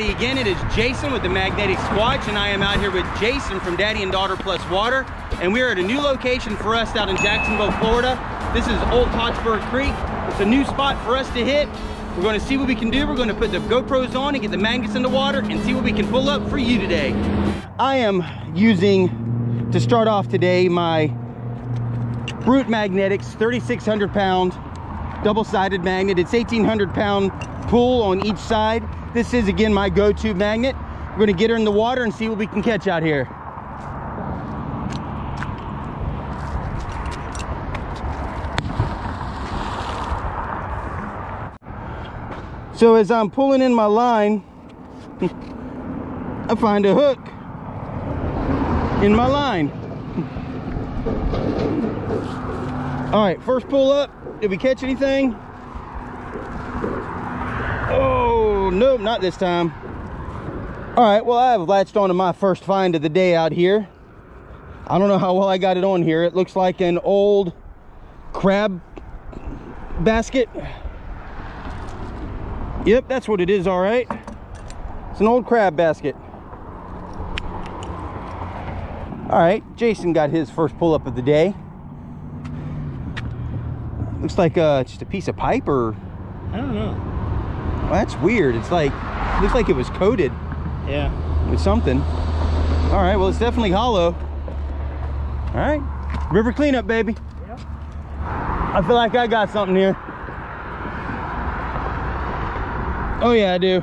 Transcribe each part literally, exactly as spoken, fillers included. everybody again. It is Jason with the Magnetic Squatch, and I am out here with Jason from Daddy and Daughter Plus Water, and we are at a new location for us out in Jacksonville, Florida. This is Old Hotspur Creek. It's a new spot for us to hit. We're going to see what we can do. We're going to put the GoPros on and get the magnets in the water and see what we can pull up for you today. I am using, to start off today, my Brute Magnetics thirty-six hundred pound double-sided magnet. It's eighteen hundred pound pull on each side. This is, again, my go-to magnet. We're going to get her in the water and see what we can catch out here. So as I'm pulling in my line, I find a hook in my line. All right, first pull up. Did we catch anything? Oh, nope, not this time. All right, well, I have latched on to my first find of the day out here. I don't know how well I got it on here. It looks like an old crab basket. Yep, that's what it is, all right. It's an old crab basket. All right, Jason got his first pull-up of the day. Looks like uh, just a piece of pipe, or... I don't know. Well, that's weird. It's like, looks like it was coated. Yeah. With something. All right, well, it's definitely hollow. All right, river cleanup, baby. Yep. I feel like I got something here. Oh yeah, I do.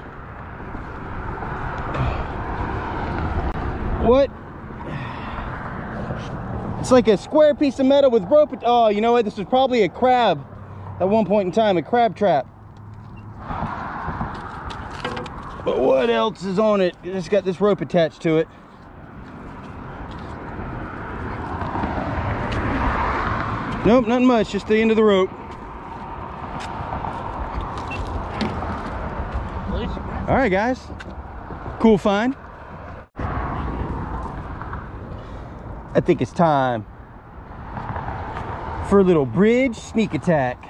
What? It's like a square piece of metal with rope. Oh, you know what? This was probably a crab at one point in time, a crab trap. But what else is on it? It's got this rope attached to it. Nope, not much, just the end of the rope. All right, guys, cool find. I think it's time for a little bridge sneak attack.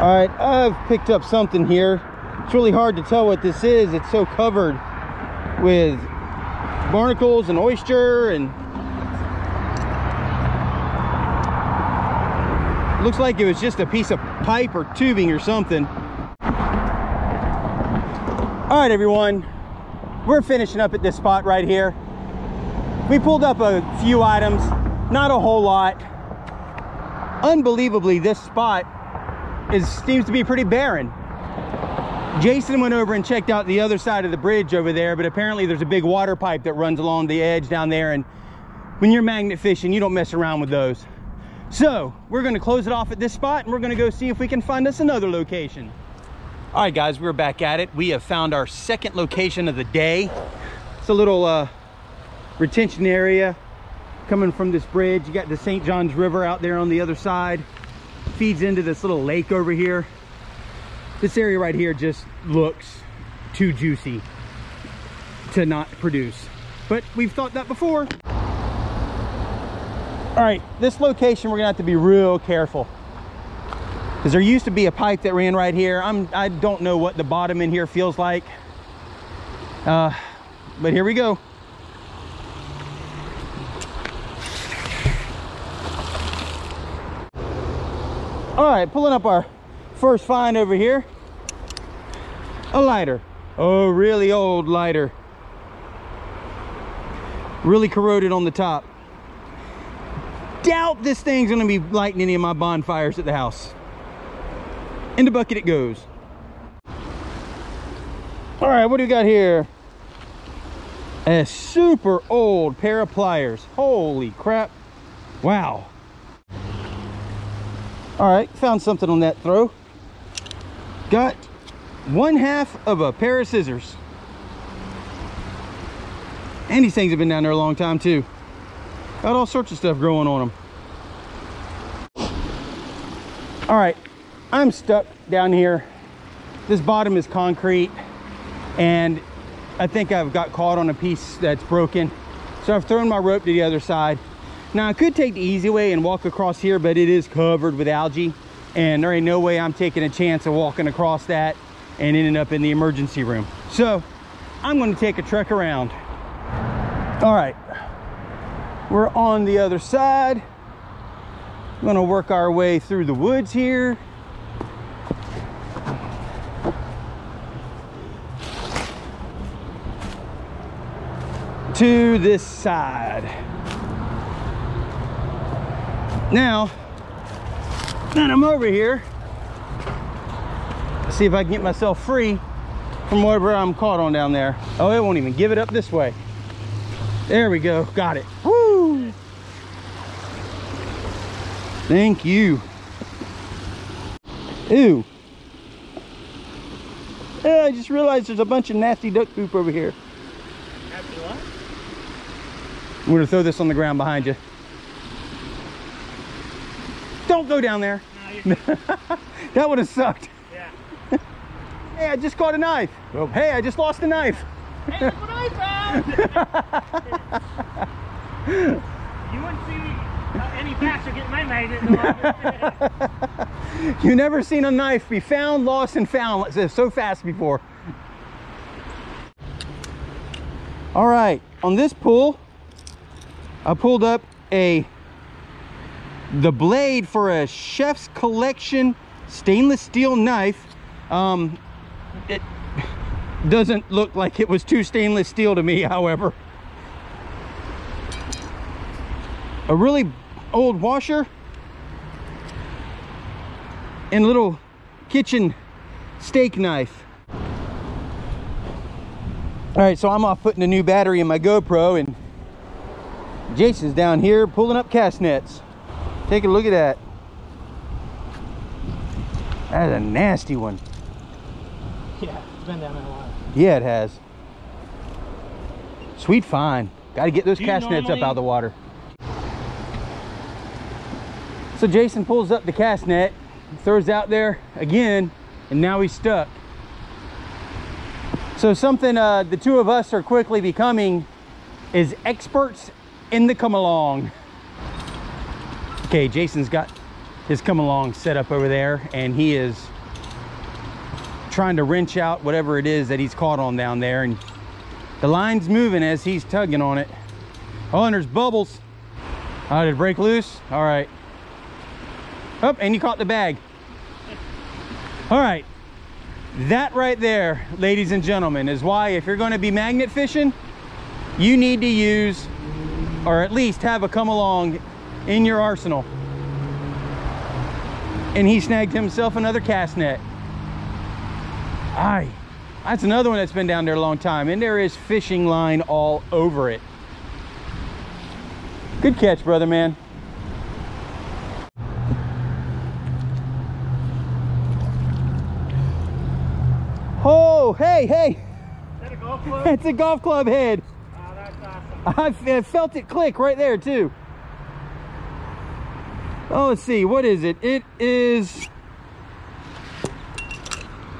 All right, I've picked up something here. It's really hard to tell what this is. It's so covered with barnacles and oyster, and looks like it was just a piece of pipe or tubing or something. All right, everyone, we're finishing up at this spot right here. We pulled up a few items, not a whole lot. Unbelievably, this spot is seems to be pretty barren. Jason went over and checked out the other side of the bridge over there, but apparently there's a big water pipe that runs along the edge down there, and when you're magnet fishing, you don't mess around with those. So we're going to close it off at this spot, and we're going to go see if we can find us another location. All right, guys, we're back at it. We have found our second location of the day. It's a little uh, retention area coming from this bridge. You got the Saint Johns River out there on the other side. Feeds into this little lake over here. This area right here just looks too juicy to not produce. But we've thought that before. All right, this location, we're gonna have to be real careful, because there used to be a pipe that ran right here. I'm, I don't know what the bottom in here feels like, uh, but here we go. All right, pulling up our first find over here. A lighter. Oh, really old lighter. Really corroded on the top. Doubt this thing's gonna be lighting any of my bonfires at the house. In the bucket it goes. All right, what do we got here? A super old pair of pliers. Holy crap. Wow. All right, found something on that throw. Got one half of a pair of scissors. And these things have been down there a long time too. Got all sorts of stuff growing on them. All right, I'm stuck down here. This bottom is concrete, and I think I've got caught on a piece that's broken. So I've thrown my rope to the other side. Now I could take the easy way and walk across here, but it is covered with algae and there ain't no way I'm taking a chance of walking across that and ending up in the emergency room. So I'm going to take a trek around. All right, we're on the other side. I'm going to work our way through the woods here. To this side. Now that I'm over here, let's see if I can get myself free from wherever I'm caught on down there. Oh, it won't even give it up this way. There we go, got it. Woo! Thank you. Ew. Yeah, I just realized there's a bunch of nasty duck poop over here. I'm gonna throw this on the ground behind you. Don't go down there. No, that would have sucked. Yeah. Hey, I just caught a knife. Oh. Hey, I just lost a knife. Hey, look what I found! You wouldn't see me uh, any faster getting my magnet. You never seen a knife be found, lost, and found so fast before. All right, on this pool, I pulled up a the blade for a chef's collection stainless steel knife. Um, it doesn't look like it was too stainless steel to me, however. A really old washer and little kitchen steak knife. All right, so I'm off putting a new battery in my GoPro and Jason's down here pulling up cast nets. Take a look at that. That is a nasty one. Yeah, it's been down there a while. Yeah, it has. Sweet fine. Got to get those cast nets up out of the water. So Jason pulls up the cast net, throws out there again, and now he's stuck. So something uh, the two of us are quickly becoming is experts in the come along. Okay, Jason's got his come along set up over there and he is trying to wrench out whatever it is that he's caught on down there, and the line's moving as he's tugging on it. Oh, and there's bubbles. Oh, did it break loose? All right. Oh, and you caught the bag. All right, that right there, ladies and gentlemen, is why if you're going to be magnet fishing, you need to use or at least have a come along in your arsenal. And he snagged himself another cast net. Aye, that's another one that's been down there a long time, and there is fishing line all over it. Good catch, brother man. Oh, hey, hey. Is that a golf club? It's a golf club head. I felt it click right there too. Oh, let's see, what is it? It is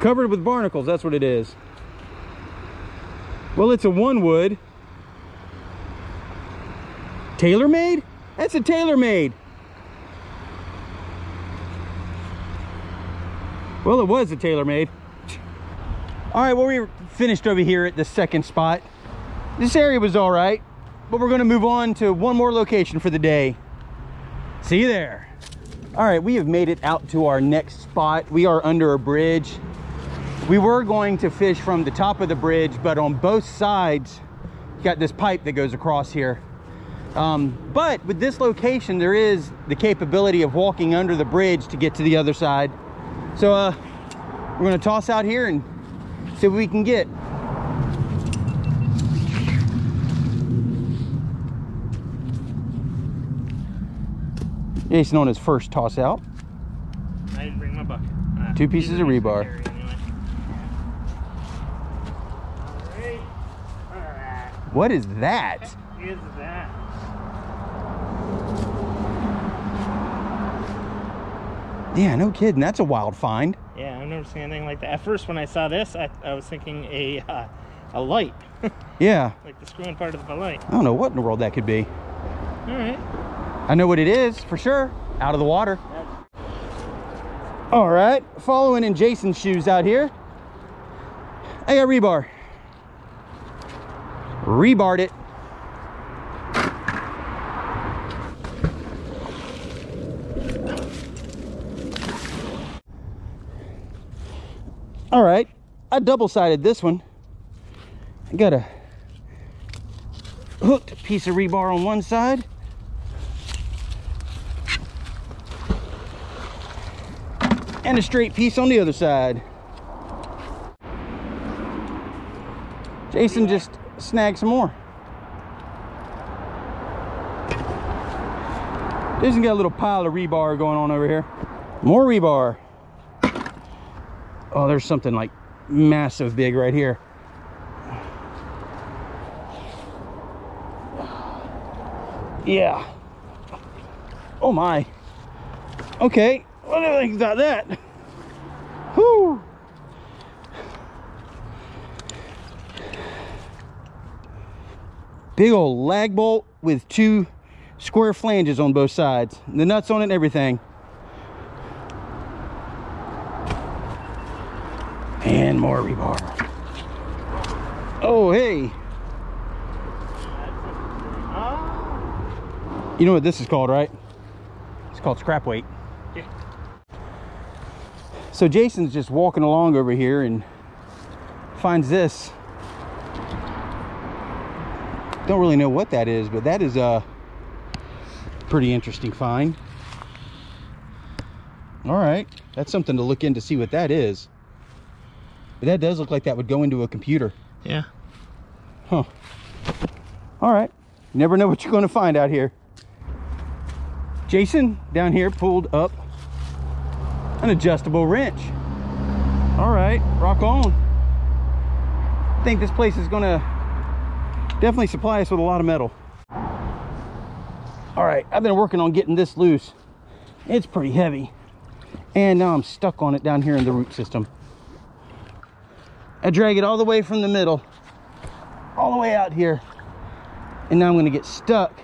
covered with barnacles, that's what it is. Well, it's a one wood. TaylorMade? That's a TaylorMade. Well, it was a TaylorMade. All right, well, we finished over here at the second spot. This area was all right, but we're gonna move on to one more location for the day. See you there. All right, we have made it out to our next spot. We are under a bridge. We were going to fish from the top of the bridge, but on both sides, you got this pipe that goes across here. Um, but with this location, there is the capability of walking under the bridge to get to the other side. So uh, we're gonna toss out here and see what we can get. Jason on his first toss out. I didn't bring my bucket. Uh, Two pieces of rebar. Anyway. All right. All right. What is that? What is that? Yeah, no kidding. That's a wild find. Yeah, I've never seen anything like that. At first, when I saw this, I, I was thinking a uh, a light. Yeah. Like the screwing part of the light. I don't know what in the world that could be. All right. I know what it is for sure, out of the water. All right, following in Jason's shoes out here. I got rebar. Rebarred it. All right, I double-sided this one. I got a hooked piece of rebar on one side. And a straight piece on the other side. Jason just snagged some more. Jason got a little pile of rebar going on over here. More rebar. Oh, there's something like massive big right here. Yeah. Oh my. Okay. What do you think about that? Whoo. Big old lag bolt with two square flanges on both sides. The nuts on it and everything. And more rebar. Oh, hey. You know what this is called, right? It's called scrap weight. Yeah. So Jason's just walking along over here and finds this. Don't really know what that is, but that is a pretty interesting find. All right, that's something to look in to see what that is. But that does look like that would go into a computer. Yeah. Huh. All right. You never know what you're going to find out here. Jason down here pulled up an adjustable wrench. All right, rock on. I think this place is gonna definitely supply us with a lot of metal. All right, I've been working on getting this loose. It's pretty heavy. And now I'm stuck on it down here in the root system. I drag it all the way from the middle, all the way out here. And now I'm gonna get stuck.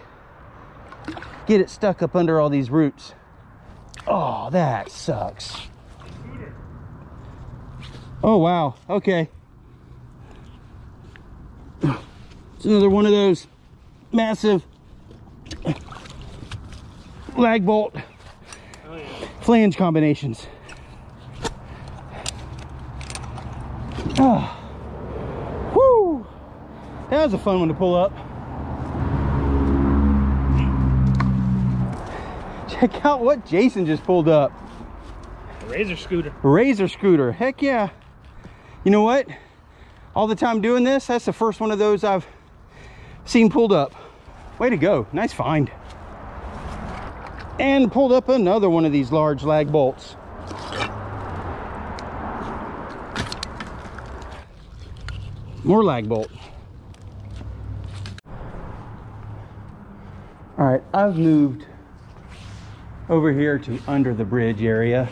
Get it stuck up under all these roots. Oh, that sucks. Oh, wow. Okay. It's another one of those massive lag bolt oh, yeah. flange combinations. Oh. Woo! That was a fun one to pull up. Check out what Jason just pulled up. Razor scooter. Razor scooter. Heck yeah. You know what? All the time doing this, that's the first one of those I've seen pulled up. Way to go. Nice find. And pulled up another one of these large lag bolts. More lag bolt. All right, I've moved over here to under the bridge area.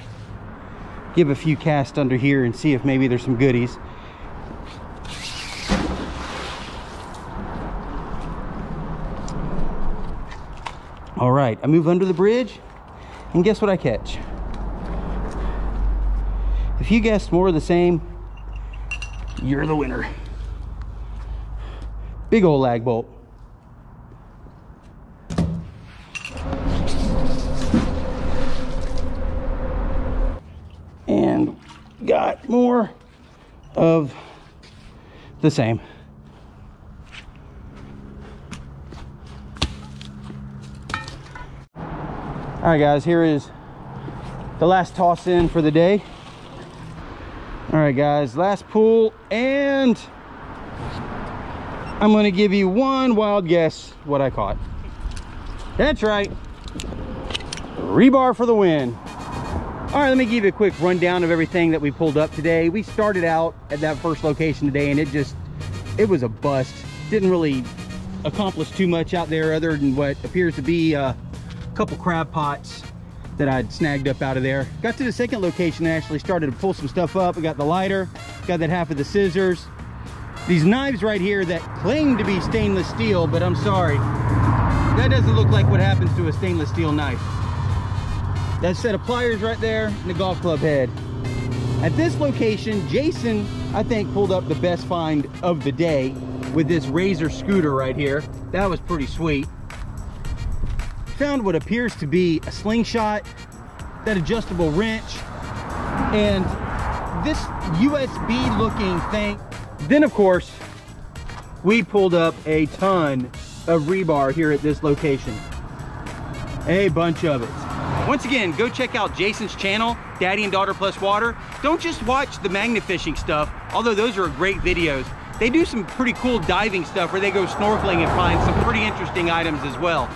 Give a few casts under here and see if maybe there's some goodies. All right, I move under the bridge and guess what I catch? If you guessed more of the same, you're the winner. Big old lag bolt. And got more of the same. All right, guys, here is the last toss in for the day. All right, guys, last pull, and I'm gonna give you one wild guess what I caught. That's right, rebar for the win. All right, let me give you a quick rundown of everything that we pulled up today. We started out at that first location today and it just, it was a bust. Didn't really accomplish too much out there other than what appears to be a couple crab pots that I'd snagged up out of there. Got to the second location and actually started to pull some stuff up. We got the lighter, got that half of the scissors. These knives right here that claim to be stainless steel, but I'm sorry. That doesn't look like what happens to a stainless steel knife. That set of pliers right there and the golf club head. At this location, Jason, I think, pulled up the best find of the day with this Razor scooter right here. That was pretty sweet. Found what appears to be a slingshot, that adjustable wrench, and this U S B looking thing. Then of course, we pulled up a ton of rebar here at this location. A bunch of it. Once again, go check out Jason's channel, Daddy and Daughter Plus Water. Don't just watch the magnetfishing stuff, although those are great videos. They do some pretty cool diving stuff where they go snorkeling and find some pretty interesting items as well.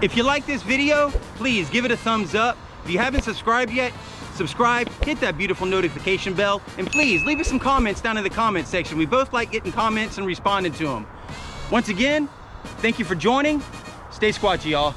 If you like this video, please give it a thumbs up. If you haven't subscribed yet, subscribe, hit that beautiful notification bell, and please leave us some comments down in the comment section. We both like getting comments and responding to them. Once again, thank you for joining. Stay squatchy, y'all.